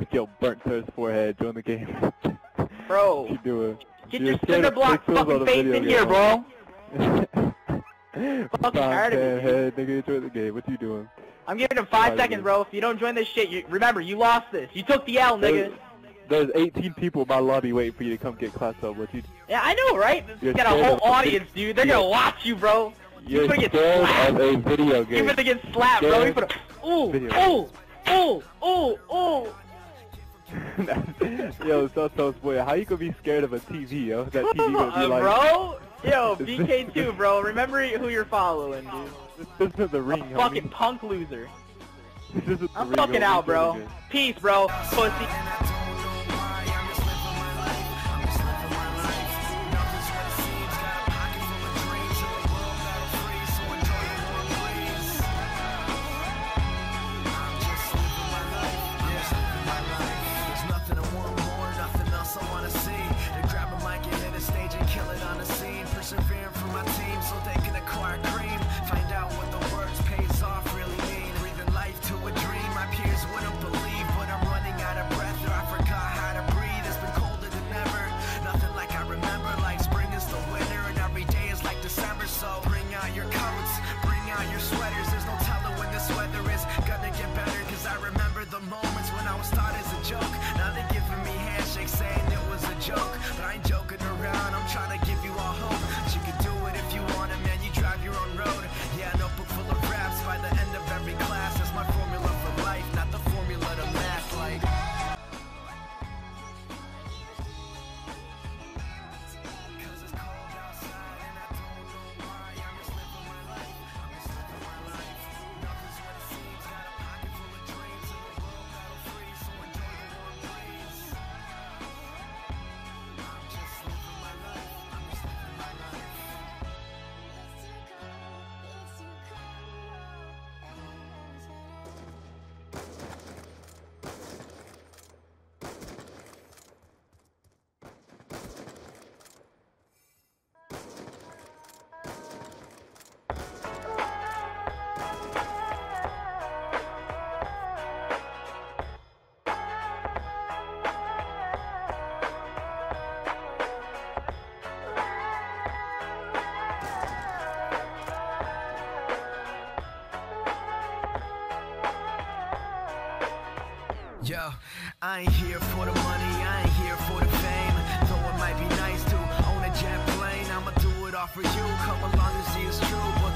with your burnt toast forehead during the game. Bro, you do it. Get your cinder block fucking face in here, bro. Fucking hard of it. Nigga, enjoy the game. What you doing? I'm giving him 5 seconds, bro. If you don't join this shit, you remember you lost this. You took the L, nigga. There's 18 people in my lobby waiting for you to come get clapped up with you. Yeah, I know, right? You got a whole audience, dude. They're gonna watch you, bro. You're gonna get slapped. Of a video game. You're gonna get slapped, bro. You're gonna... Ooh, ooh, ooh, ooh, ooh. Yo, so boy, how you gonna be scared of a TV, yo? That TV gonna be like... Bro? Yo, BK2, bro. Remember who you're following, dude. This is the ring, homie. Fucking punk loser. I'm fucking out, bro. Peace, bro. Pussy. Yo, I ain't here for the money, I ain't here for the fame. Though it might be nice to own a jet plane, I'ma do it all for you. Come along and see it's true.